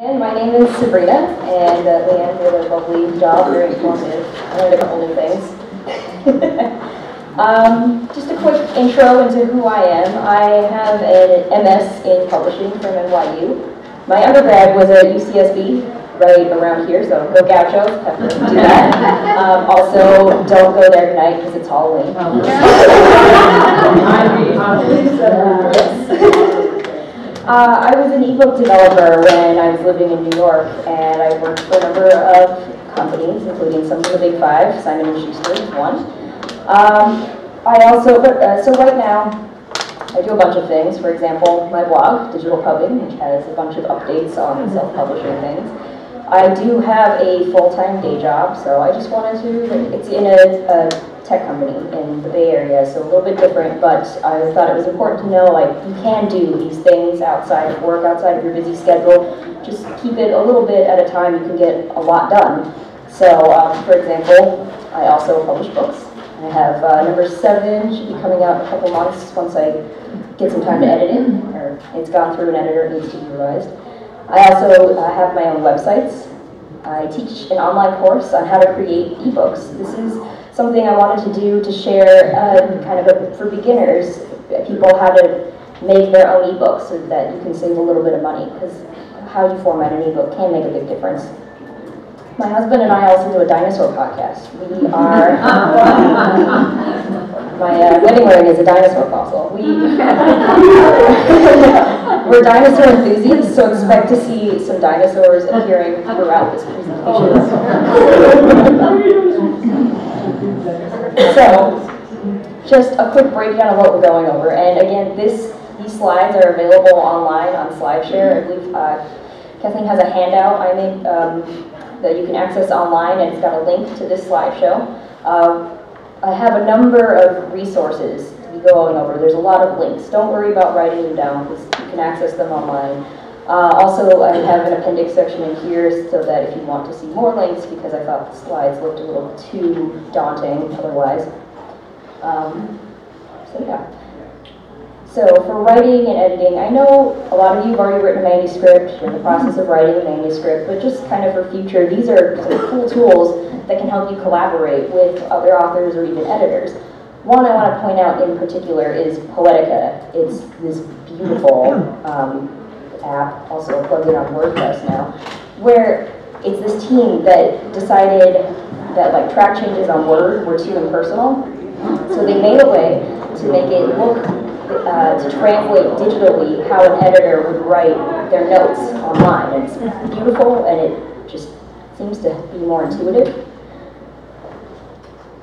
And my name is Sabrina, and Leanne did a lovely job, very informative. I learned a couple new things. Just a quick intro into who I am. I have an MS in publishing from NYU. My undergrad was at UCSB, right around here, so go Gauchos, have to do that. Also, don't go there tonight because it's Halloween. I was an ebook developer when I was living in New York, and I worked for a number of companies, including some of the big five, Simon and Schuster is one. So right now, I do a bunch of things. For example, my blog, Digital Pubbing, which has a bunch of updates on self-publishing things. I do have a full-time day job, so I just wanted to, it's in a tech company in the Bay Area, so a little bit different, but I thought it was important to know, like, you can do these things outside of work, outside of your busy schedule. Just keep it a little bit at a time, you can get a lot done. So, for example, I also publish books. I have number 7, should be coming out in a couple months once I get some time to edit it, or it's gone through an editor, it needs to be revised. I also have my own websites. I teach an online course on how to create ebooks. This is something I wanted to do to share for beginners, people how to make their own ebooks so that you can save a little bit of money, because how you format an ebook can make a big difference. My husband and I also do a dinosaur podcast. We are, my wedding ring is a dinosaur fossil. We're dinosaur enthusiasts, so expect to see some dinosaurs appearing throughout this presentation. So, just a quick breakdown of what we're going over. And again, these slides are available online on SlideShare. I believe Kathleen has a handout I made that you can access online, and it's got a link to this slideshow. I have a number of resources to be going over. There's a lot of links. Don't worry about writing them down, because you can access them online. Also, I have an appendix section in here so that if you want to see more links, because I thought the slides looked a little too daunting otherwise. So for writing and editing, I know a lot of you have already written a manuscript, you're in the process of writing a manuscript, but just kind of for future, these are some cool tools that can help you collaborate with other authors or even editors. One I want to point out in particular is Poetica. It's this beautiful app, also plugged in on WordPress now, where it's this team that decided that like track changes on Word were too impersonal, so they made a way to make it look, to translate digitally how an editor would write their notes online. And it's beautiful, and it just seems to be more intuitive.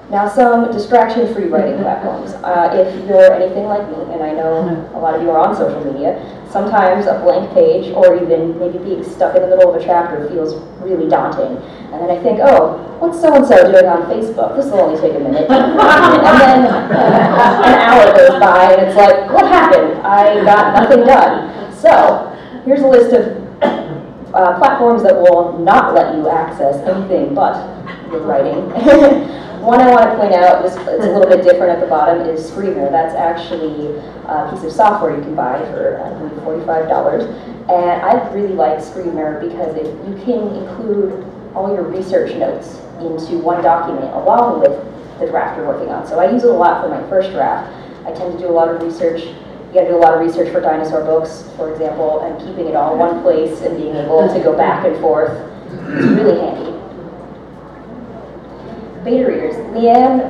Now, some distraction-free writing platforms. If you're anything like me, and I know a lot of you are on social media, sometimes a blank page or even maybe being stuck in the middle of a chapter feels really daunting. And then I think, oh, what's so-and-so doing on Facebook? This will only take a minute. And then an hour goes by, and it's like, what happened? I got nothing done. So here's a list of platforms that will not let you access anything but your writing. One I want to point out, it's a little bit different at the bottom, is Screamer. That's actually a piece of software you can buy for $45. And I really like Screamer because you can include all your research notes into one document along with the draft you're working on. So I use it a lot for my first draft. I tend to do a lot of research. You gotta do a lot of research for dinosaur books, for example, and keeping it all in one place and being able to go back and forth is really handy. Beta readers. Leanne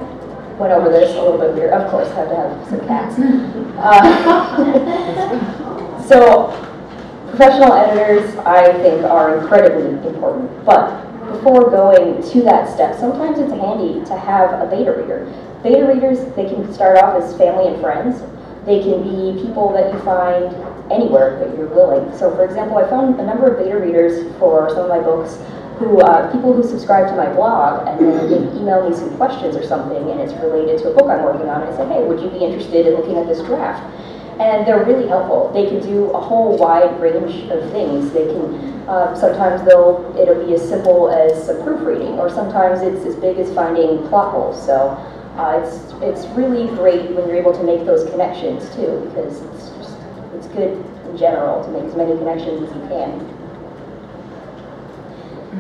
went over this a little bit weird. Of course, have to have some cats. So, professional editors, I think, are incredibly important. But before going to that step, sometimes it's handy to have a beta reader. Beta readers, they can start off as family and friends. They can be people that you find anywhere that you're willing. So, for example, I found a number of beta readers for some of my books. People who subscribe to my blog and then they email me some questions or something, and it's related to a book I'm working on, and I say, hey, would you be interested in looking at this draft? And they're really helpful. They can do a whole wide range of things. They can, sometimes it'll be as simple as some proofreading, or sometimes it's as big as finding plot holes. So it's really great when you're able to make those connections too, because it's good in general to make as many connections as you can.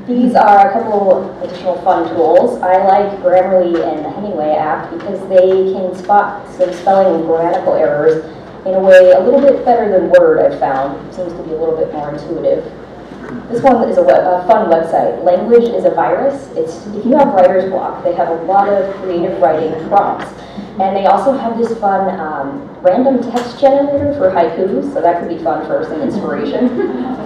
These are a couple additional fun tools. I like Grammarly and the Hemingway app because they can spot some spelling and grammatical errors in a way a little bit better than Word, I've found. It seems to be a little bit more intuitive. This one is a fun website. Language is a virus. It's, if you have writer's block, they have a lot of creative writing prompts. And they also have this fun random text generator for haikus, so that could be fun for some inspiration.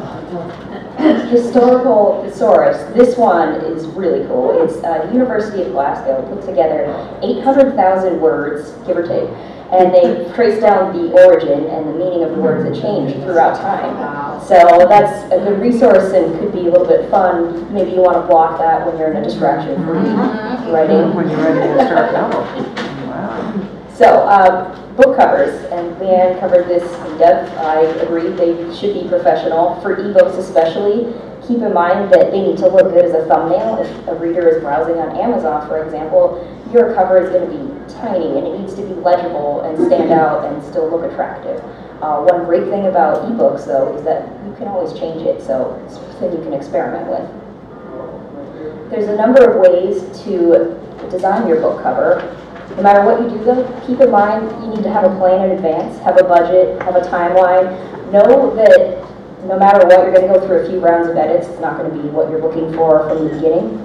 Historical thesaurus. This one is really cool. It's the University of Glasgow put together 800,000 words, give or take, and they trace down the origin and the meaning of the words that change throughout time. Wow. So that's a good resource and could be a little bit fun. Maybe you want to block that when you're in a distraction for writing. When you're ready to start novel. Wow. So. Book covers, and Leanne covered this in depth. I agree they should be professional. For ebooks especially, keep in mind that they need to look good as a thumbnail. If a reader is browsing on Amazon, for example, your cover is going to be tiny and it needs to be legible and stand out and still look attractive. One great thing about ebooks, though, is that you can always change it, so it's something you can experiment with. There's a number of ways to design your book cover. No matter what you do, though, keep in mind you need to have a plan in advance, have a budget, have a timeline. Know that no matter what, you're going to go through a few rounds of edits. It's not going to be what you're looking for from the beginning.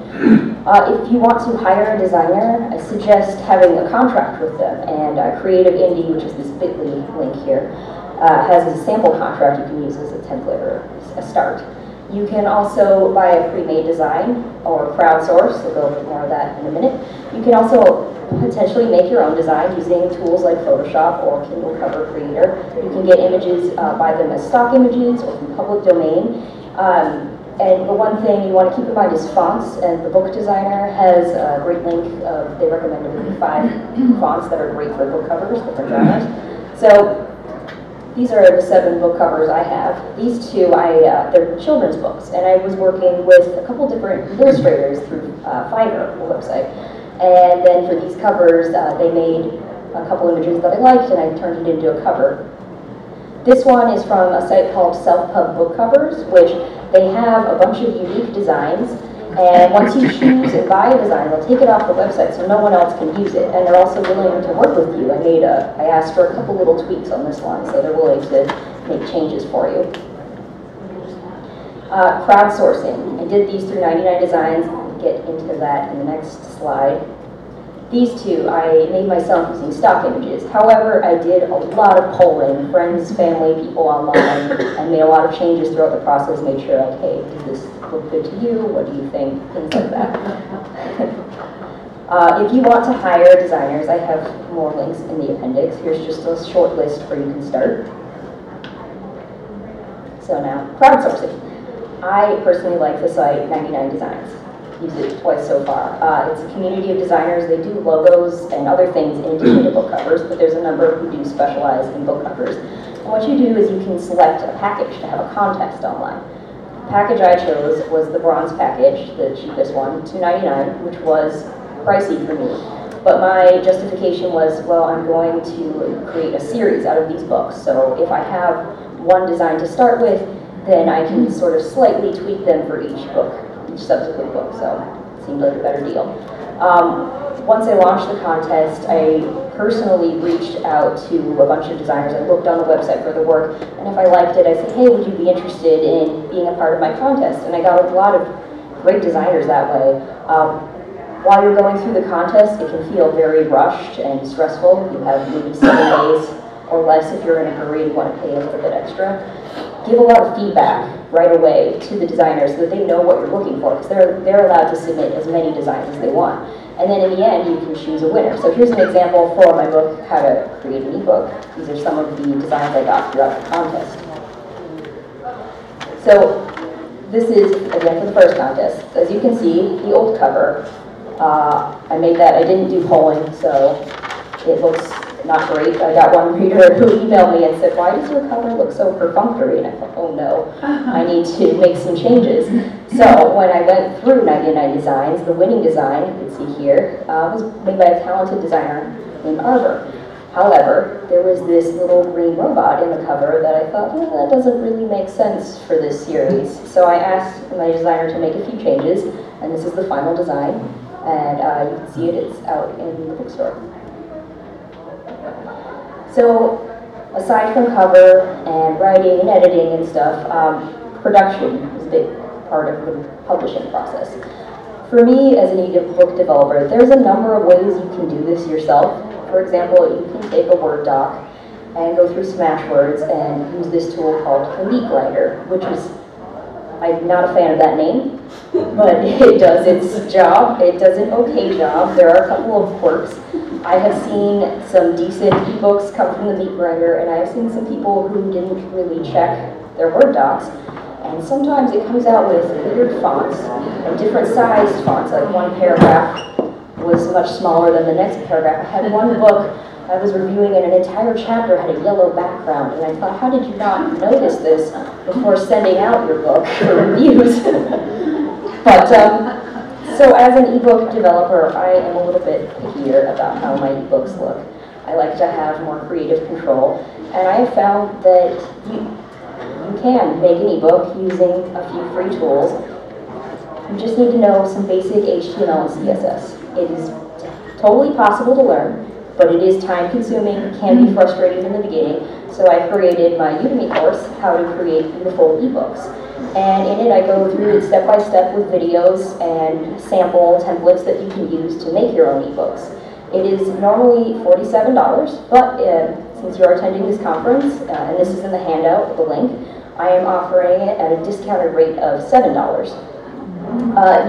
If you want to hire a designer, I suggest having a contract with them. And Creative Indie, which is this bit.ly link here, has a sample contract you can use as a template or a start. You can also buy a pre-made design or crowdsource. We'll go over more of that in a minute. You can also potentially make your own design using tools like Photoshop or Kindle Cover Creator. You can get images, buy them as stock images or from public domain. And the one thing you want to keep in mind is fonts, and the book designer has a great link of, they recommend maybe 5 fonts that are great for book covers, different genres. So these are the 7 book covers I have. These 2, they're children's books, and I was working with a couple different illustrators through Fiverr, the website. And then for these covers, they made a couple images that I liked, and I turned it into a cover. This one is from a site called Self-Pub Book Covers, which they have a bunch of unique designs. And once you choose and buy a design, they'll take it off the website so no one else can use it. And they're also willing to work with you. I asked for a couple little tweaks on this one, so they're willing to make changes for you. Crowdsourcing. I did these through 99designs. Get into that in the next slide. These 2 I made myself using stock images. However, I did a lot of polling, friends, family, people online, and made a lot of changes throughout the process, made sure, like, hey, does this look good to you? What do you think? Things like that. If you want to hire designers, I have more links in the appendix. Here's just a short list where you can start. So now, crowdsourcing. I personally like the site 99designs. Use it twice so far. It's a community of designers. They do logos and other things in addition to book covers, but there's a number who do specialize in book covers. And what you do is you can select a package to have a contest online. The package I chose was the bronze package, the cheapest one, $2.99, which was pricey for me. But my justification was, well, I'm going to create a series out of these books. So if I have one design to start with, then I can sort of slightly tweak them for each book. Subsequent book, so it seemed like a better deal. Once I launched the contest, I personally reached out to a bunch of designers. I looked on the website for the work, and if I liked it, I said, hey, would you be interested in being a part of my contest? And I got a lot of great designers that way. While you're going through the contest, it can feel very rushed and stressful. You have maybe 7 days or less if you're in a hurry and want to pay a little bit extra. Give a lot of feedback right away to the designers so that they know what you're looking for, because they're allowed to submit as many designs as they want. And then in the end, you can choose a winner. So here's an example for my book, How to Create an E-Book. These are some of the designs I got throughout the contest. So this is, again, for the first contest. As you can see, the old cover. I made that, I didn't do polling, so it looks not great. I got one reader who emailed me and said, why does your cover look so perfunctory? And I thought, oh no, I need to make some changes. So when I went through 99designs, the winning design, you can see here, was made by a talented designer named Arbor. However, there was this little green robot in the cover that I thought, well, that doesn't really make sense for this series. So I asked my designer to make a few changes, and this is the final design. And you can see it, it's out in the bookstore. So, aside from cover and writing and editing and stuff, production is a big part of the publishing process. For me, as an e-book developer, there's a number of ways you can do this yourself. For example, you can take a Word doc and go through Smashwords and use this tool called Leak Writer, which is, I'm not a fan of that name, but it does its job. It does an okay job. There are a couple of quirks. I have seen some decent ebooks come from the Leak Writer, and I have seen some people who didn't really check their Word docs. And sometimes it comes out with weird fonts and different sized fonts, like one paragraph was much smaller than the next paragraph. I had one book I was reviewing and an entire chapter had a yellow background, and I thought, how did you not notice this before sending out your book for reviews? But, so as an ebook developer, I am a little bit pickier about how my ebooks look. I like to have more creative control, and I found that you can make an ebook using a few free tools. You just need to know some basic HTML and CSS. It is totally possible to learn, but it is time consuming, can be frustrating in the beginning, so I created my Udemy course, How to Create Beautiful eBooks. And in it I go through it step by step with videos and sample templates that you can use to make your own ebooks. It is normally $47, but since you're attending this conference, and this is in the handout, the link, I am offering it at a discounted rate of $7.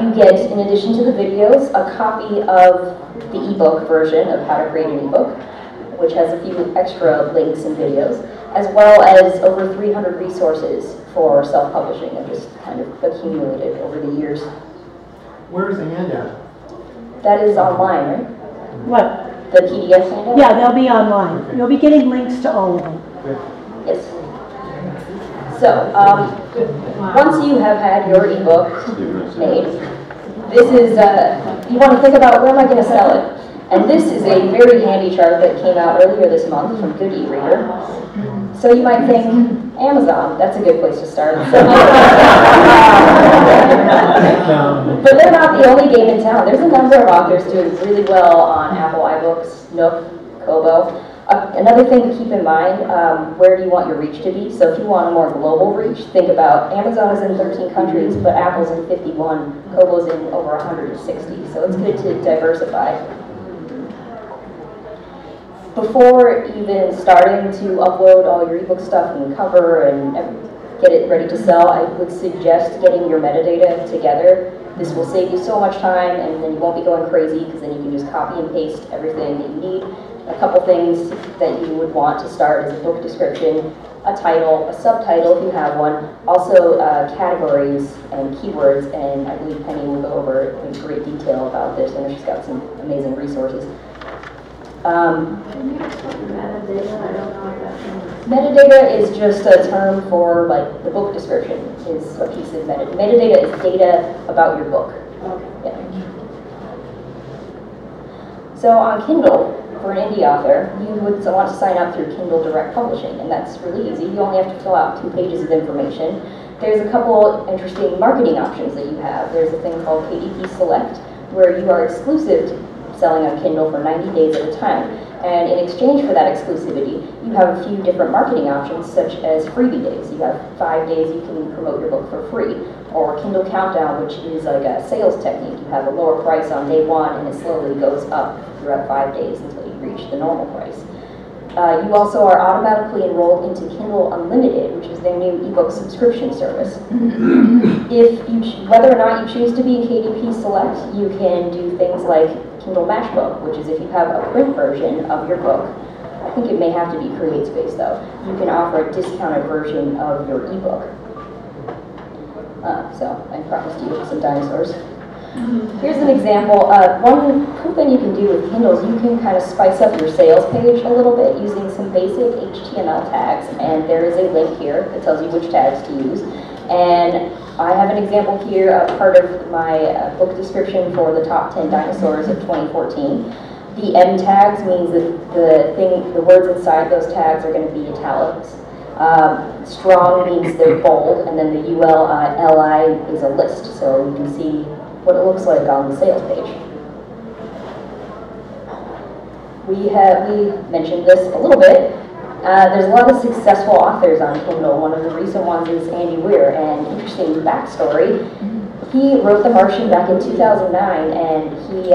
You get, in addition to the videos, a copy of the ebook version of How to Create an eBook, which has a few extra links and videos, as well as over 300 resources for self-publishing I've just kind of accumulated over the years. Where is the handout? That is online, right? What? The PDF handout? Yeah, they'll be online. Okay. You'll be getting links to all of them. Okay. Yes. So, once you have had your ebook made, this is, you want to think about where am I going to sell it? And this is a very handy chart that came out earlier this month from Good eReader. So you might think, Amazon, that's a good place to start. But they're not the only game in town. There's a number of authors doing really well on Apple iBooks, Nook, Kobo. Another thing to keep in mind, where do you want your reach to be? So if you want a more global reach, think about Amazon is in 13 countries, but Apple's in 51, Kobo's in over 160. So it's good to diversify. Before even starting to upload all your ebook stuff and cover and get it ready to sell, I would suggest getting your metadata together. This will save you so much time, and then you won't be going crazy because then you can just copy and paste everything that you need. A couple things that you would want to start is a book description, a title, a subtitle if you have one, also categories and keywords, and I believe Penny will go over in great detail about this, and she's got some amazing resources. Can you explain metadata? I don't know what that means. Metadata is just a term for, like, the book description is a piece of metadata. Metadata is data about your book. Okay. Yeah. So on Kindle, for an indie author, you would want to sign up through Kindle Direct Publishing, and that's really easy. You only have to fill out 2 pages of information. There's a couple interesting marketing options that you have. There's a thing called KDP Select, where you are exclusive to selling on Kindle for 90 days at a time. And in exchange for that exclusivity, you have a few different marketing options, such as freebie days. You have 5 days you can promote your book for free, or Kindle Countdown, which is like a sales technique. You have a lower price on day one, and it slowly goes up throughout 5 days until you reach the normal price. You also are automatically enrolled into Kindle Unlimited, which is their new ebook subscription service. Whether or not you choose to be in KDP Select, you can do things like Kindle Matchbook, which is if you have a print version of your book. I think it may have to be CreateSpace though. You can offer a discounted version of your ebook. So I promised you some dinosaurs. Here's an example. One cool thing you can do with Kindles, you can kind of spice up your sales page a little bit using some basic HTML tags, and there is a link here that tells you which tags to use. And I have an example here of part of my book description for the top 10 dinosaurs of 2014. The M tags means that the words inside those tags are going to be italics. Strong means they're bold, and then the ULI is a list, so you can see what it looks like on the sales page. We mentioned this a little bit. There's a lot of successful authors on Kindle. One of the recent ones is Andy Weir, and interesting backstory. He wrote The Martian back in 2009, and he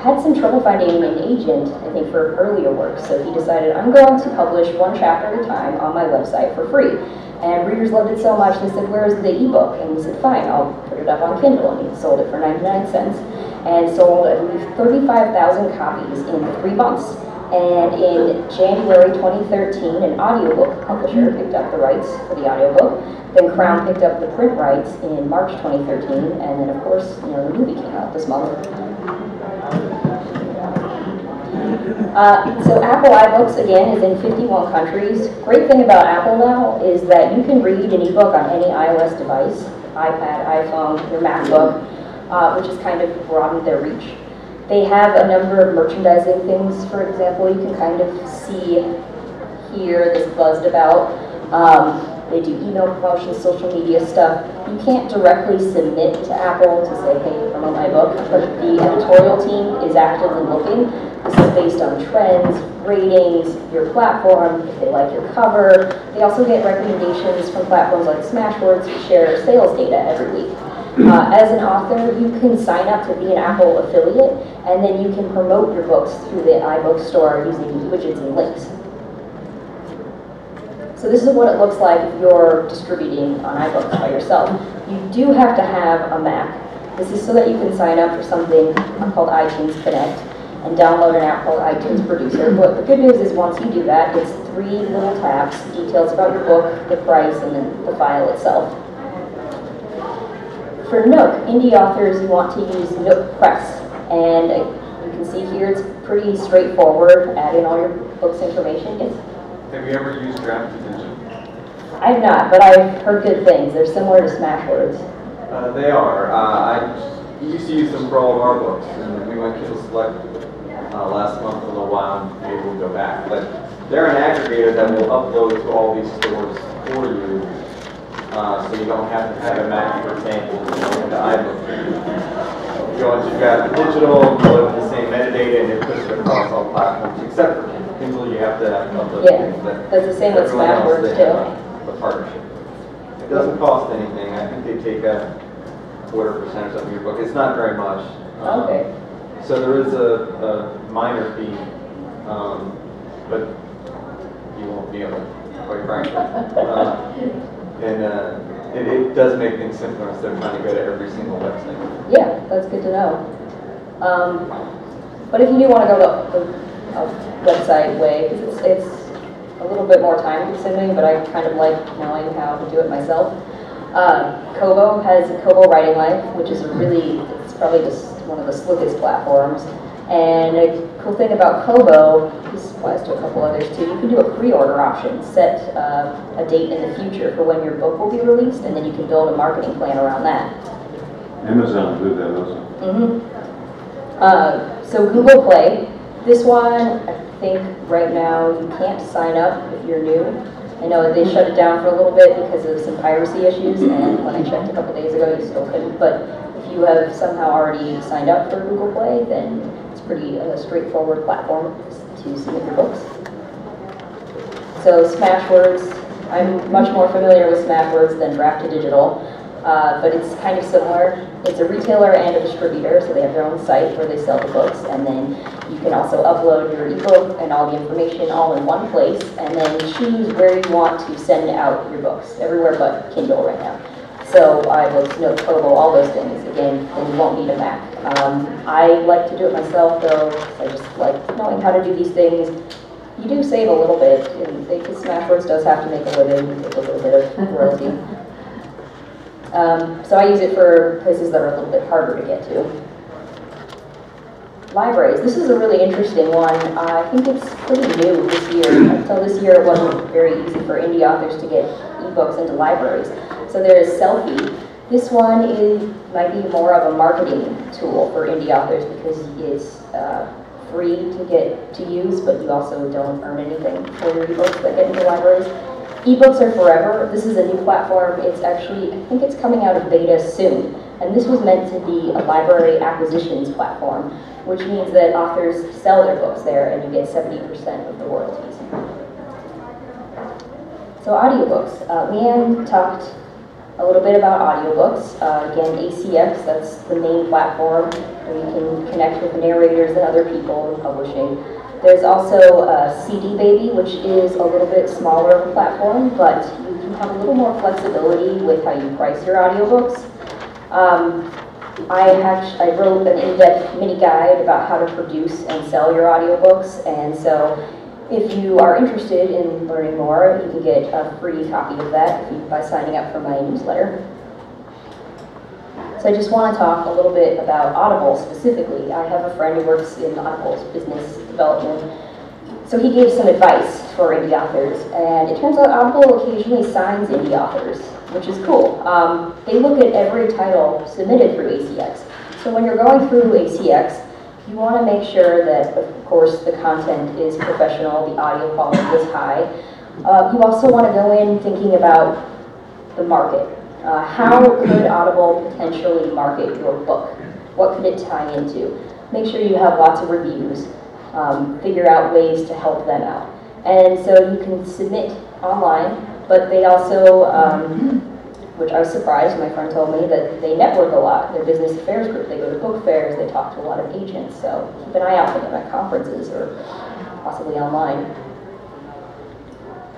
had some trouble finding an agent, I think, for earlier work. So he decided, I'm going to publish one chapter at a time on my website for free. And readers loved it so much, they said, where's the ebook? And he said, fine, I'll put it up on Kindle. And he sold it for 99 cents. And sold, I believe, 35,000 copies in 3 months. And in January 2013, an audiobook publisher picked up the rights for the audiobook. Then Crown picked up the print rights in March 2013. And then, of course, you know, the movie came out this month. So Apple iBooks, again, is in 51 countries. Great thing about Apple now is that you can read an ebook on any iOS device, iPad, iPhone, your MacBook. Which has kind of broadened their reach. They have a number of merchandising things. For example, you can kind of see here this buzzed about. They do email promotion, social media stuff. You can't directly submit to Apple to say, hey, promote my book, but the editorial team is actively looking. This is based on trends, ratings, your platform, if they like your cover. They also get recommendations from platforms like Smashwords to share sales data every week. As an author, you can sign up to be an Apple affiliate, and then you can promote your books through the iBook store using widgets and links. So this is what it looks like if you're distributing on iBooks by yourself. You do have to have a Mac. This is so that you can sign up for something called iTunes Connect and download an app called iTunes Producer. But the good news is once you do that, it's 3 little tabs, details about your book, the price, and then the file itself. For Nook, indie authors want to use Nook Press, and you can see here it's pretty straightforward. Add in all your book's information. Yes? Have you ever used Draft2Digital? I've not, but I've heard good things. They're similar to Smashwords. They are. I used to use them for all of our books, and we went Kindle Select last month, a little while, and maybe we'll go back. But they're an aggregator that will upload to all these stores for you. So you don't have to have a Mac, for example, to go into iBooks. If you go into Draft2Digital, you load the same metadata, and it pushes it across all platforms, except for Kindle, you have to upload things. Yeah, that's the same with Smashwords, too. The partnership. It doesn't cost anything. I think they take a 0.25% or something of your book. It's not very much. Okay. So there is a minor fee, but you won't be able to, quite frankly. And it does make things simpler instead of trying to go to every single website. Yeah, that's good to know. But if you do want to go the website way, it's a little bit more time consuming, but I kind of like knowing how to do it myself. Kobo has Kobo Writing Life, which is it's probably just one of the slickest platforms. And a cool thing about Kobo, this applies to a couple others too, you can do a pre-order option, set a date in the future for when your book will be released, and then you can build a marketing plan around that. Amazon did that also. Mm-hmm. So Google Play, this one, I think right now you can't sign up if you're new. I know they shut it down for a little bit because of some piracy issues, and when I checked a couple days ago, you still couldn't, but if you have somehow already signed up for Google Play, then pretty straightforward platform to submit your books. So Smashwords, I'm much more familiar with Smashwords than Draft2Digital, but it's kind of similar. It's a retailer and a distributor, so they have their own site where they sell the books, and then you can also upload your ebook and all the information all in one place, and then choose where you want to send out your books, everywhere but Kindle right now. So iBooks, Nook, Kobo, all those things. Again, then you won't need a Mac. I like to do it myself, though. I just like knowing how to do these things. You do save a little bit, and because Smashwords does have to make a living, you take a little bit of royalty. So I use it for places that are a little bit harder to get to. Libraries. This is a really interesting one. I think it's pretty new this year. Until this year, it wasn't very easy for indie authors to get ebooks into libraries. So there's Selfie. This one might be more of a marketing tool for indie authors because it's free to get to use, but you also don't earn anything for your ebooks that get into libraries. Ebooks are forever. This is a new platform. It's actually, I think it's coming out of beta soon. And this was meant to be a library acquisitions platform, which means that authors sell their books there and you get 70% of the royalties. So audiobooks. Leanne talked a little bit about audiobooks. Again, ACX, that's the main platform where you can connect with narrators and other people in publishing. There's also CD Baby, which is a little bit smaller platform, but you can have a little more flexibility with how you price your audiobooks. I wrote an in-depth mini guide about how to produce and sell your audiobooks, and so if you are interested in learning more, you can get a free copy of that by signing up for my newsletter. So I just want to talk a little bit about Audible specifically. I have a friend who works in Audible's business development. So he gave some advice for indie authors, and it turns out Audible occasionally signs indie authors, which is cool. They look at every title submitted through ACX. So when you're going through ACX, you want to make sure that, of course, the content is professional, the audio quality is high. You also want to go in thinking about the market. How could Audible potentially market your book? What could it tie into? Make sure you have lots of reviews. Figure out ways to help them out. And so you can submit online, but they also, which I was surprised, my friend told me, that they network a lot. Their business affairs group, they go to book fairs, they talk to a lot of agents, so keep an eye out for them at conferences or possibly online.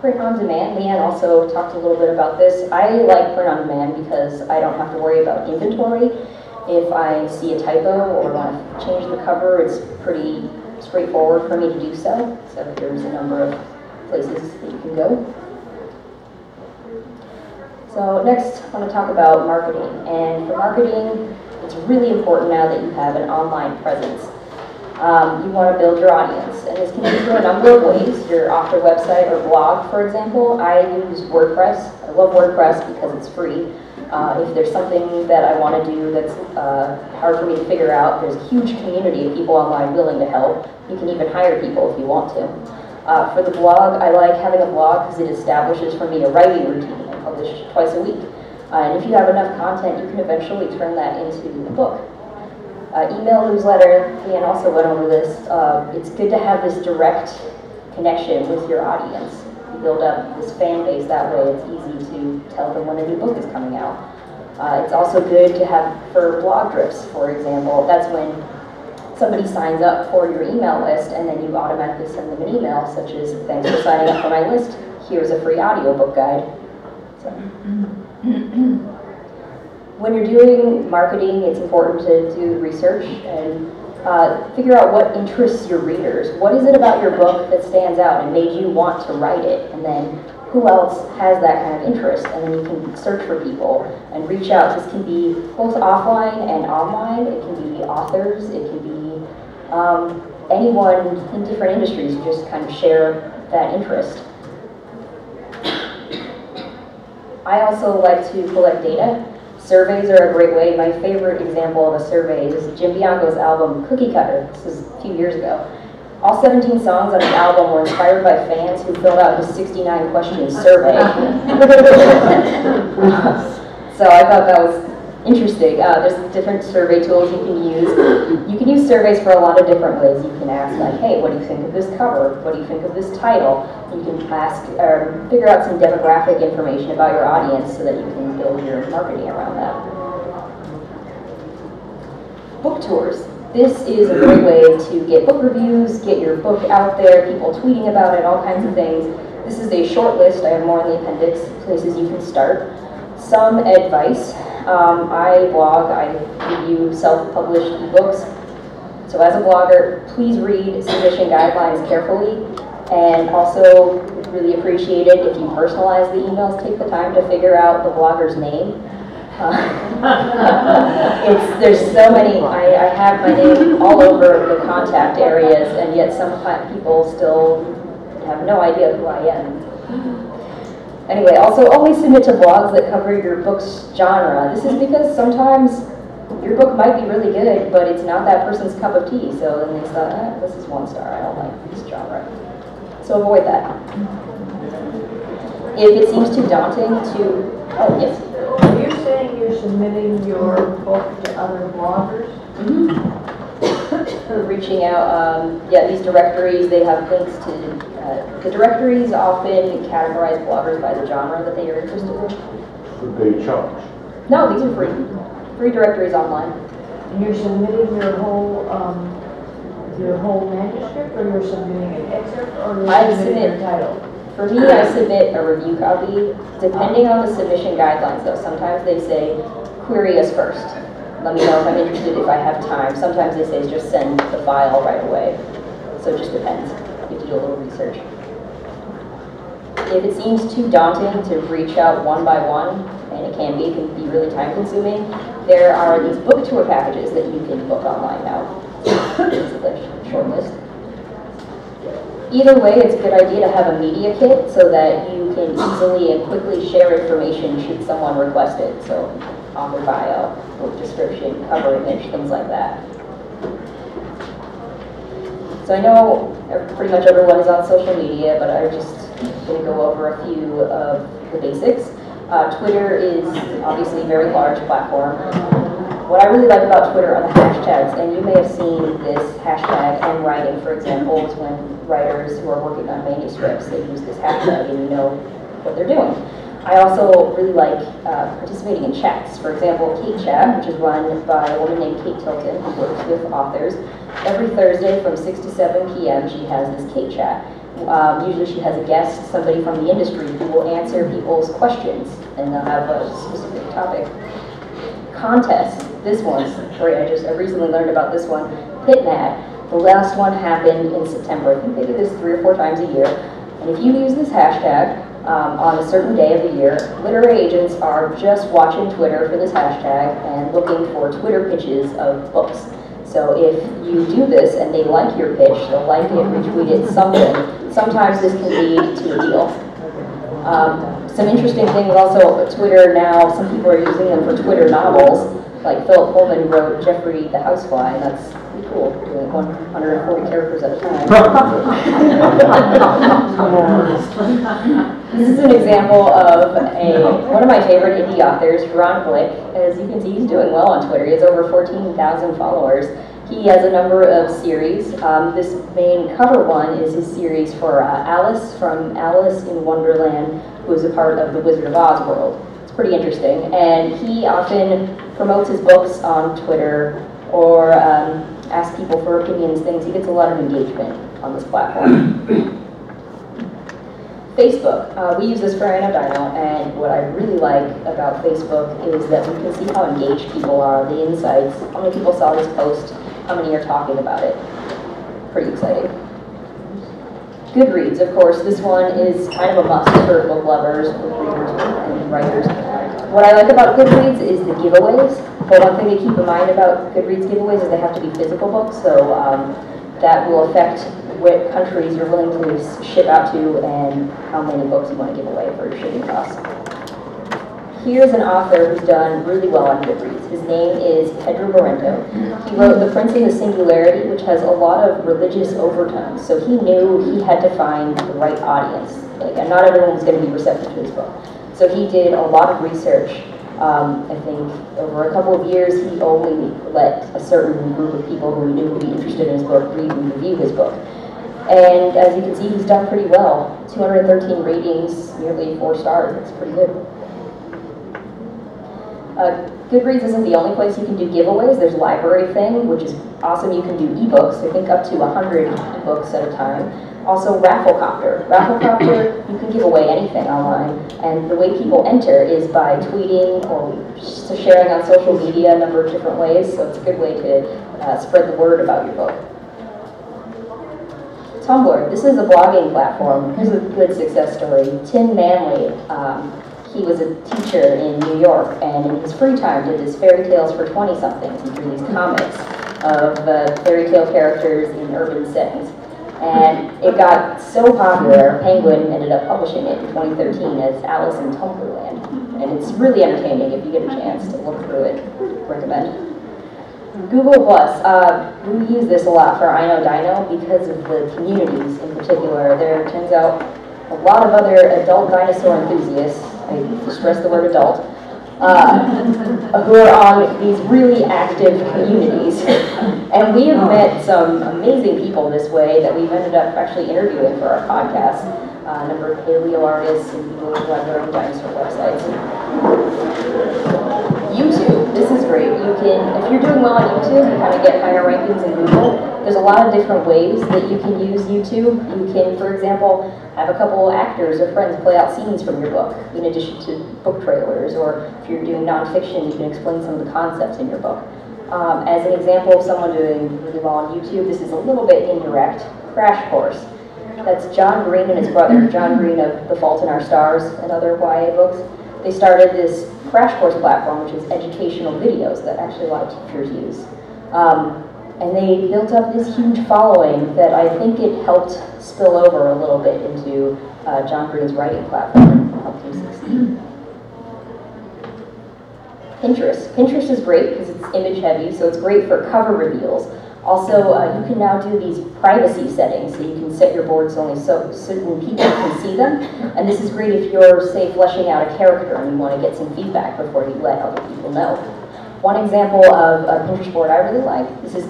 Print on demand, Leanne also talked a little bit about this. I like print on demand because I don't have to worry about inventory. If I see a typo or want to change the cover, it's pretty straightforward for me to do so. So there's a number of places that you can go. So next, I want to talk about marketing. And for marketing, it's really important now that you have an online presence. You want to build your audience, and this can be through a number of ways. Your author website or blog, for example. I use WordPress. I love WordPress because it's free. If there's something that I want to do that's hard for me to figure out, there's a huge community of people online willing to help. You can even hire people if you want to. For the blog, I like having a blog because it establishes for me a writing routine. I publish twice a week. And if you have enough content, you can eventually turn that into a book. Email newsletter, Leanne also went over this. It's good to have this direct connection with your audience. You build up this fan base that way. It's easy to tell them when a new book is coming out. It's also good to have for blog drips, for example. That's when somebody signs up for your email list and then you automatically send them an email, such as, thanks for signing up for my list. Here's a free audiobook guide. So. When you're doing marketing, it's important to do research and figure out what interests your readers. What is it about your book that stands out and made you want to write it? And then who else has that kind of interest? And then you can search for people and reach out. This can be both offline and online. It can be authors. It can be anyone in different industries who just kind of share that interest. I also like to collect data. Surveys are a great way. My favorite example of a survey is Jim Bianco's album, Cookie Cutter. This was a few years ago. All 17 songs on the album were inspired by fans who filled out his 69-question survey. So I thought that was interesting. There's different survey tools you can use. You can use surveys for a lot of different ways. You can ask, like, hey, what do you think of this cover? What do you think of this title? You can ask or figure out some demographic information about your audience so that you can build your marketing around that. Book tours. This is a great way to get book reviews, get your book out there, people tweeting about it, all kinds of things. This is a short list. I have more in the appendix, places you can start. Some advice. I blog, I review self-published ebooks. So as a blogger, please read submission guidelines carefully. And also, really appreciate it if you personalize the emails. Take the time to figure out the blogger's name. There's so many. I have my name all over the contact areas, and yet some people still have no idea who I am. Anyway, also only submit to blogs that cover your book's genre. This is because sometimes your book might be really good, but it's not that person's cup of tea. So then they thought, this is 1 star, I don't like this genre. So avoid that. If it seems too daunting to, oh, yes? So you're saying you're submitting your book to other bloggers? Mm-hmm. Reaching out, yeah, these directories, they have links to, the directories often categorize bloggers by the genre that they are interested in. Should they charge? No, these are free. Free directories online. And you're submitting your whole manuscript, or you're submitting an excerpt, or you're submitting your title? For me, I submit a review copy. Depending on the submission guidelines, though, sometimes they say, query us first. Let me know if I'm interested, if I have time. Sometimes they say, just send the file right away. So it just depends. You have to do a little research. If it seems too daunting to reach out one by one, and it can be, really time-consuming, there are these book tour packages that you can book online now. This is a short list. Either way, it's a good idea to have a media kit so that you can easily and quickly share information should someone request it. So author bio, book description, cover image, things like that. So I know pretty much everyone is on social media, but I'm just going to go over a few of the basics. Twitter is obviously a very large platform. What I really like about Twitter are the hashtags, and you may have seen this hashtag in writing, for example, is when writers who are working on manuscripts, they use this hashtag and you know what they're doing. I also really like participating in chats. For example, Kate Chat, which is run by a woman named Kate Tilton, who works with authors. Every Thursday from 6 to 7 p.m. she has this Kate Chat. Usually she has a guest, somebody from the industry, who will answer people's questions, and they'll have a specific topic. Contests. This one, sorry, I recently learned about this one. PitNat. The last one happened in September. I think they do this 3 or 4 times a year. And if you use this hashtag on a certain day of the year, literary agents are just watching Twitter for this hashtag and looking for Twitter pitches of books. So if you do this and they like your pitch, they'll like it, retweet it, something. Sometimes this can lead to a deal. Some interesting things also, Twitter now, some people are using them for Twitter novels. Like Philip Pullman wrote Jeffrey the Housefly, and that's pretty cool, doing 140 characters at a time. This is an example of one of my favorite indie authors, Ron Blick. As you can see, he's doing well on Twitter. He has over 14,000 followers. He has a number of series. This main cover one is his series for Alice from Alice in Wonderland, who is a part of the Wizard of Oz world. It's pretty interesting. And he often promotes his books on Twitter or asks people for opinions, things. He gets a lot of engagement on this platform. Facebook. We use this for I Know Dino, and what I really like about Facebook is that we can see how engaged people are, the insights, how many people saw this post, how many are talking about it. Pretty exciting. Goodreads, of course. This one is kind of a must for book lovers, book readers, and writers. What I like about Goodreads is the giveaways. But one thing to keep in mind about Goodreads giveaways is they have to be physical books, so that will affect what countries you're willing to ship out to and how many books you want to give away for your shipping costs. Here's an author who's done really well on Goodreads. His name is Pedro Barrento. He wrote The Princeling of Singularity, which has a lot of religious overtones, so he knew he had to find the right audience. Like, not everyone was going to be receptive to his book. So he did a lot of research. I think over a couple of years, he only let a certain group of people who he knew would be interested in his book read and review his book. And as you can see, he's done pretty well. 213 ratings, nearly 4 stars. That's pretty good. Goodreads isn't the only place you can do giveaways. There's Library Thing, which is awesome. You can do ebooks. I think up to 100 ebooks at a time. Also Rafflecopter. Rafflecopter, you can give away anything online. And the way people enter is by tweeting or sharing on social media a number of different ways. So it's a good way to spread the word about your book. Tumblr, this is a blogging platform. Here's a good success story. Tim Manley, he was a teacher in New York, and in his free time did his fairy tales for 20-somethings. He drew these comics of fairy tale characters in urban settings. And it got so popular, Penguin ended up publishing it in 2013 as Alice in Tumblrland. And it's really entertaining if you get a chance to look through it. Recommend. Google Plus, we use this a lot for I Know Dino because of the communities in particular. There turns out a lot of other adult dinosaur enthusiasts, I stress the word adult, who are on these really active communities. And we have met some amazing people this way that we've ended up actually interviewing for our podcast. A number of paleo artists and people who have their own dinosaur websites. YouTube, this is great. You can, if you're doing well on YouTube, you kind of get higher rankings in Google. There's a lot of different ways that you can use YouTube. You can, for example, have a couple actors or friends play out scenes from your book, in addition to book trailers, or if you're doing nonfiction, you can explain some of the concepts in your book. As an example of someone doing really well on YouTube, this is a little bit indirect, Crash Course. That's John Green and his brother, John Green of The Fault in Our Stars and other YA books. They started this Crash Course platform, which is educational videos that actually a lot of teachers use. And they built up this huge following that I think it helped spill over a little bit into John Green's writing platform, helped him succeed. Pinterest. Pinterest is great because it's image heavy, so it's great for cover reveals. Also, you can now do these privacy settings, so you can set your boards only so certain people can see them. And this is great if you're, say, fleshing out a character and you want to get some feedback before you let other people know. One example of a Pinterest board I really like, this is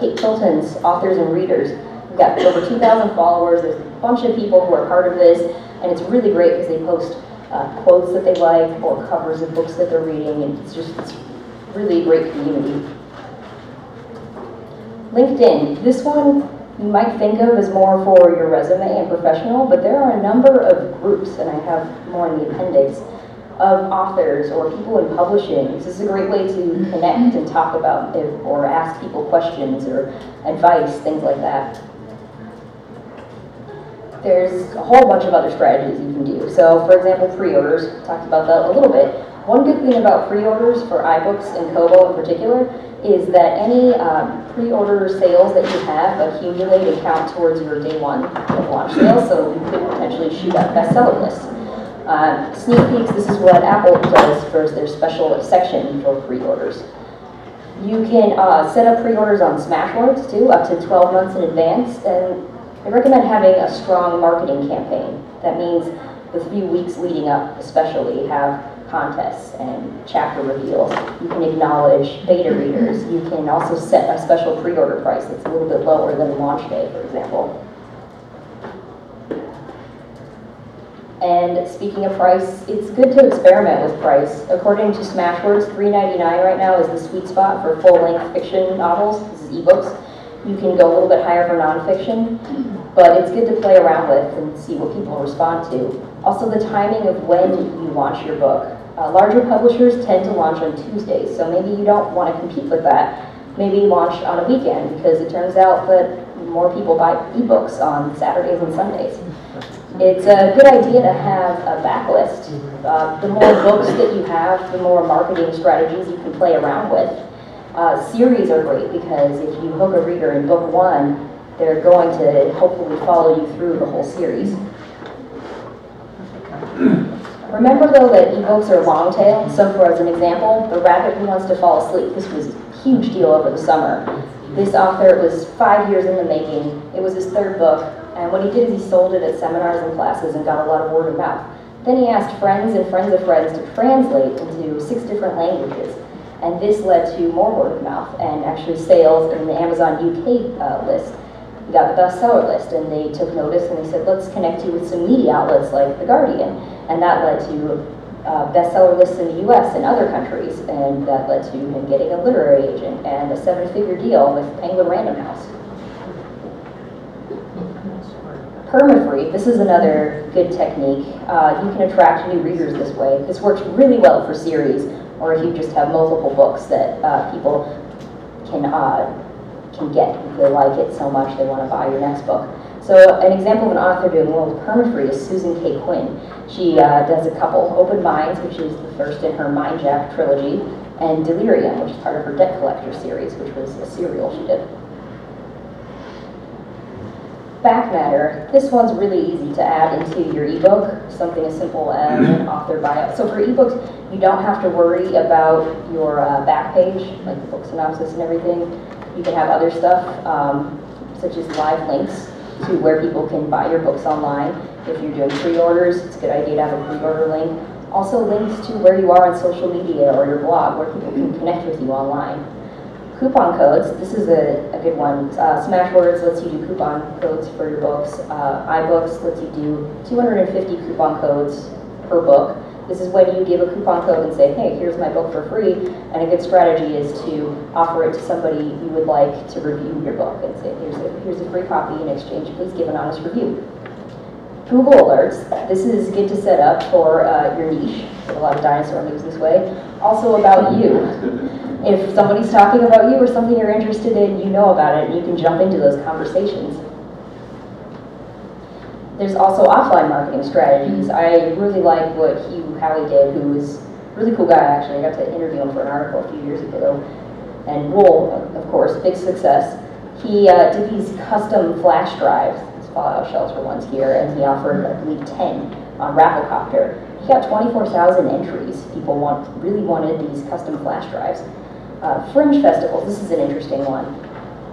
Kate Chilton's Authors and Readers. We've got over 2,000 followers, there's a bunch of people who are part of this, and it's really great because they post quotes that they like or covers of books that they're reading, and it's just it's really a great community. LinkedIn, this one you might think of as more for your resume and professional, but there are a number of groups, and I have more in the appendix, of authors or people in publishing. This is a great way to connect and talk about it, or ask people questions or advice, things like that. There's a whole bunch of other strategies you can do. So for example, pre-orders, talked about that a little bit. One good thing about pre-orders for iBooks and Kobo in particular is that any pre-order sales that you have accumulate and count towards your day one of launch sales, so you could potentially shoot up bestseller lists. Sneak peeks, this is what Apple does for their special section for pre-orders. You can set up pre-orders on Smashwords too, up to 12 months in advance, and I recommend having a strong marketing campaign. That means the few weeks leading up especially have contests and chapter reveals. You can acknowledge beta readers. You can also set a special pre-order price that's a little bit lower than launch day, for example. And speaking of price, it's good to experiment with price. According to Smashwords, $3.99 right now is the sweet spot for full-length fiction novels. This is ebooks. You can go a little bit higher for nonfiction, but it's good to play around with and see what people respond to. Also, the timing of when you launch your book. Larger publishers tend to launch on Tuesdays, so maybe you don't want to compete with that. Maybe launch on a weekend, because it turns out that more people buy ebooks on Saturdays and Sundays. It's a good idea to have a backlist. The more books that you have, the more marketing strategies you can play around with. Series are great because if you hook a reader in book one, they're going to hopefully follow you through the whole series. Remember though that ebooks are long tail, so for as an example, The Rabbit Who Wants to Fall Asleep, this was a huge deal over the summer. This author was 5 years in the making, it was his third book, and what he did is he sold it at seminars and classes and got a lot of word of mouth. Then he asked friends and friends of friends to translate into 6 different languages. And this led to more word of mouth and actually sales in the Amazon UK list. He got the bestseller list and they took notice and they said, let's connect you with some media outlets like The Guardian. And that led to bestseller lists in the US and other countries. And that led to him getting a literary agent and a 7-figure deal with Penguin Random House. Permafree, this is another good technique. You can attract new readers this way. This works really well for series, or if you just have multiple books that people can get if they like it so much they want to buy your next book. So an example of an author doing well with permafree is Susan K. Quinn. She does a couple, Open Minds, which is the first in her Mindjack trilogy, and Delirium, which is part of her Debt Collector series, which was a serial she did. Back matter, this one's really easy to add into your ebook, something as simple as an author bio. So for ebooks, you don't have to worry about your back page, like the book synopsis and everything. You can have other stuff, such as live links to where people can buy your books online. If you're doing pre-orders, it's a good idea to have a pre-order link. Also links to where you are on social media or your blog, where people can connect with you online. Coupon codes, this is a good one. Smashwords lets you do coupon codes for your books. iBooks lets you do 250 coupon codes per book. This is when you give a coupon code and say, hey, here's my book for free, and a good strategy is to offer it to somebody you would like to review your book and say, here's a free copy in exchange, please give an honest review. Google Alerts, this is good to set up for your niche. A lot of dinosaur moves this way. Also about you. If somebody's talking about you or something you're interested in, you know about it and you can jump into those conversations. There's also offline marketing strategies. I really like what Hugh Howey did, who was a really cool guy actually. I got to interview him for an article a few years ago. And Wool, of course, big success. He did these custom flash drives, these Fallout Shelter ones here, and he offered, I believe, 10 on Rafflecopter. He got 24,000 entries. People really wanted these custom flash drives. Fringe festivals, this is an interesting one.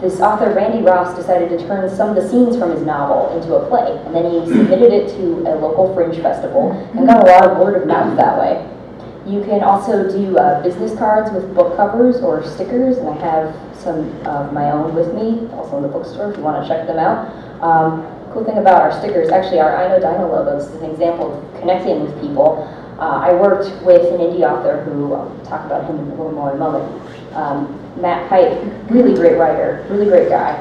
This author, Randy Ross, decided to turn some of the scenes from his novel into a play, and then he submitted it to a local fringe festival and got a lot of word of mouth that way. You can also do business cards with book covers or stickers, and I have some of my own with me, also in the bookstore if you want to check them out. Cool thing about our stickers, actually our I Know Dino logo is an example of connecting with people. I worked with an indie author who, I'll talk about him in a little more in a moment, Matt Pipe, really great writer, really great guy.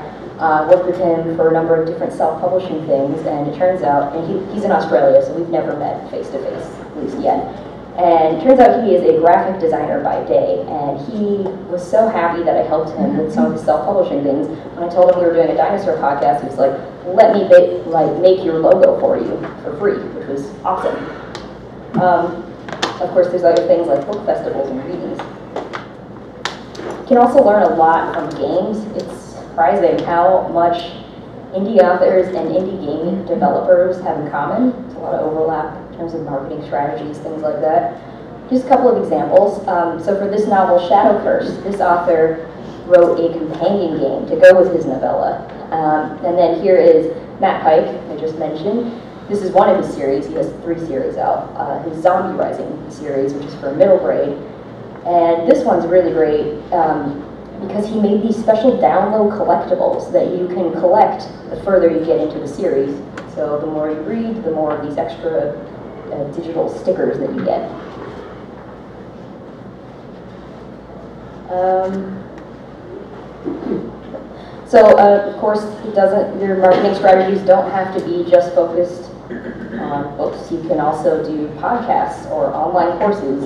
Worked with him for a number of different self-publishing things, and it turns out, and he's in Australia, so we've never met face-to-face, at least yet. And it turns out he is a graphic designer by day, and he was so happy that I helped him with some of his self-publishing things. When I told him we were doing a dinosaur podcast, he was like, let me make your logo for you for free, which was awesome. Of course, there's other things like book festivals and readings. You can also learn a lot from games. It's surprising how much indie authors and indie game developers have in common. It's a lot of overlap in terms of marketing strategies, things like that. Just a couple of examples. So for this novel, Shadow Curse, this author wrote a companion game to go with his novella. And then here is Matt Pike, I just mentioned. This is one of his series. He has 3 series out. His Zombie Rising series, which is for middle grade. And this one's really great because he made these special download collectibles that you can collect the further you get into the series. So the more you read, the more of these extra digital stickers that you get. Of course, your marketing strategies don't have to be just focused on books. You can also do podcasts or online courses,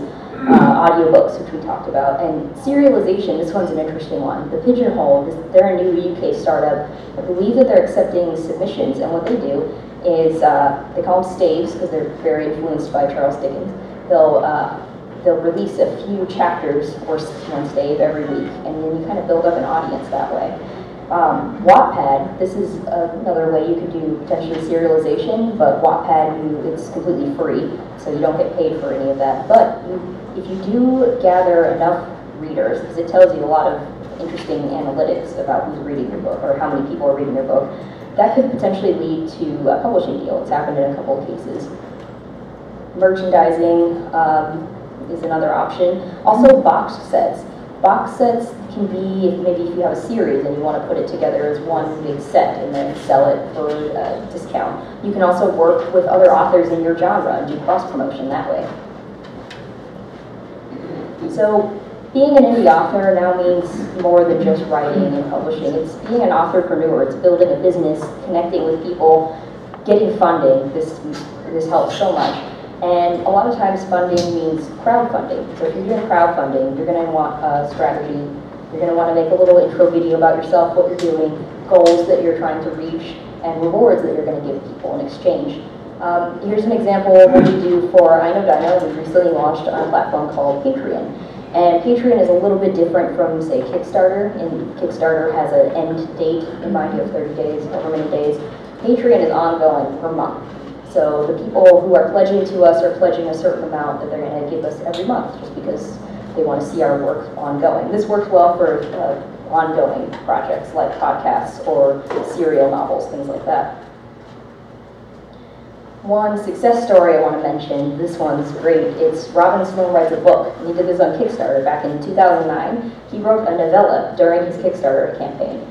audiobooks, which we talked about. And serialization, this one's an interesting one. The Pigeonhole, they're a new UK startup. I believe that they're accepting submissions, and what they do is, they call them staves because they're very influenced by Charles Dickens. They'll release a few chapters or one stave every week, and then you kind of build up an audience that way. Wattpad, this is another way you could do potentially serialization, but Wattpad, it's completely free, so you don't get paid for any of that. But if you do gather enough readers, because it tells you a lot of interesting analytics about who's reading your book or how many people are reading your book, that could potentially lead to a publishing deal. It's happened in a couple of cases. Merchandising, is another option. Also box sets. Box sets can be, maybe if you have a series and you want to put it together as one big set and then sell it for a discount. You can also work with other authors in your genre and do cross-promotion that way. So being an indie author now means more than just writing and publishing. It's being an authorpreneur. It's building a business, connecting with people, getting funding. This helps so much. And a lot of times funding means crowdfunding. So if you're doing crowdfunding, you're going to want a strategy. You're going to want to make a little intro video about yourself, what you're doing, goals that you're trying to reach, and rewards that you're going to give people in exchange. Here's an example of what we do for I Know Dino. We recently launched on a platform called Patreon. And Patreon is a little bit different from, say, Kickstarter. And Kickstarter has an end date in mind. You have 30 days, however many days. Patreon is ongoing per month. So the people who are pledging to us are pledging a certain amount that they're going to give us every month just because they want to see our work ongoing. This works well for ongoing projects like podcasts or serial novels, things like that. One success story I want to mention, this one's great, it's Robin Snow Writes a Book. And he did this on Kickstarter back in 2009. He wrote a novella during his Kickstarter campaign.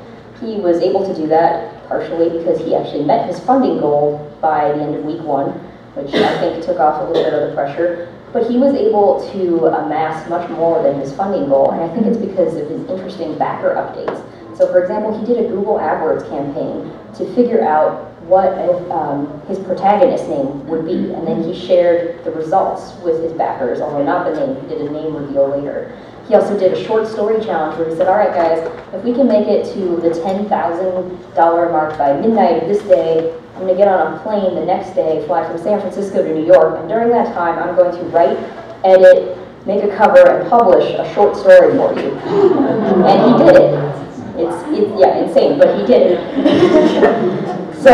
He was able to do that partially because he actually met his funding goal by the end of week one, which I think took off a little bit of the pressure. But he was able to amass much more than his funding goal, and I think it's because of his interesting backer updates. So for example, he did a Google AdWords campaign to figure out what his protagonist name would be, and then he shared the results with his backers, although not the name. He did a name reveal later. He also did a short story challenge where he said, all right guys, if we can make it to the $10,000 mark by midnight of this day, I'm going to get on a plane the next day, fly from San Francisco to New York, and during that time I'm going to write, edit, make a cover, and publish a short story for you. And he did it. It's yeah, insane, but he did it. So,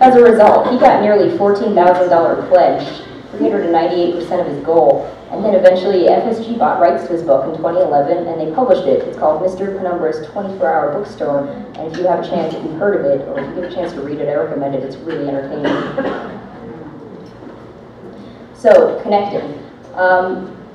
as a result, he got nearly $14,000 pledge, 398% of his goal, and then eventually FSG bought rights to his book in 2011, and they published it. It's called Mr. Penumbra's 24-Hour Bookstore, and if you have a chance, if you've heard of it, or if you get a chance to read it, I recommend it. It's really entertaining. So, connecting.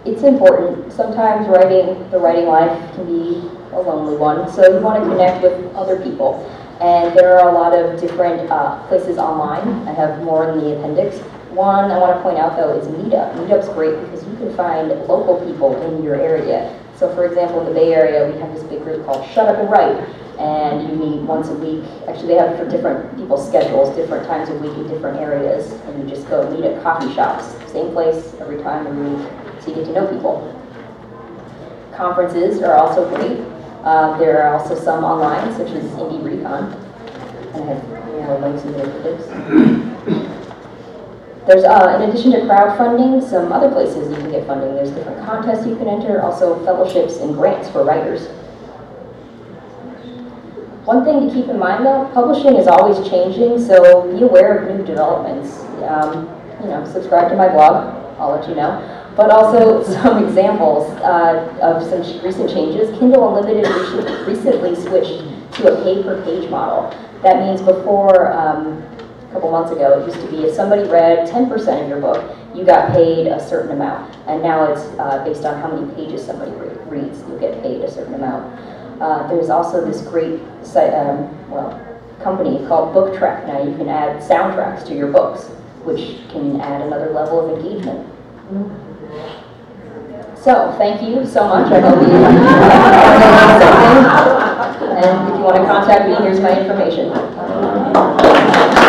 It's important. Sometimes the writing life can be a lonely one, so you want to connect with other people. And there are a lot of different places online. I have more in the appendix. One I want to point out, though, is Meetup. Meetup's great because you can find local people in your area. So for example, in the Bay Area, we have this big group called Shut Up and Write. And you meet once a week. Actually, they have for different people's schedules, different times of week in different areas. And you just go meet at coffee shops. Same place every time you move, so you get to know people. Conferences are also great. There are also some online, such as Indie Recon. And I have links in the appendix. There's, in addition to crowdfunding, some other places you can get funding. There's different contests you can enter, also fellowships and grants for writers. One thing to keep in mind, though, publishing is always changing, so be aware of new developments. Subscribe to my blog. I'll let you know. But also some examples of some recent changes. Kindle Unlimited recently switched to a pay-per-page model. That means before, a couple months ago, it used to be if somebody read 10% of your book, you got paid a certain amount. And now it's based on how many pages somebody reads, you get paid a certain amount. There's also this great site, company called BookTrack. Now you can add soundtracks to your books, which can add another level of engagement. So, thank you so much. I hope you learned something. And if you want to contact me, here's my information.